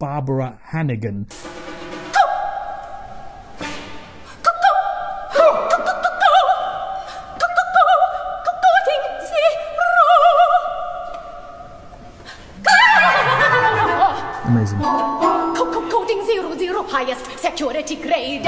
Barbara Hannigan. Amazing. Coding 00, highest security grade.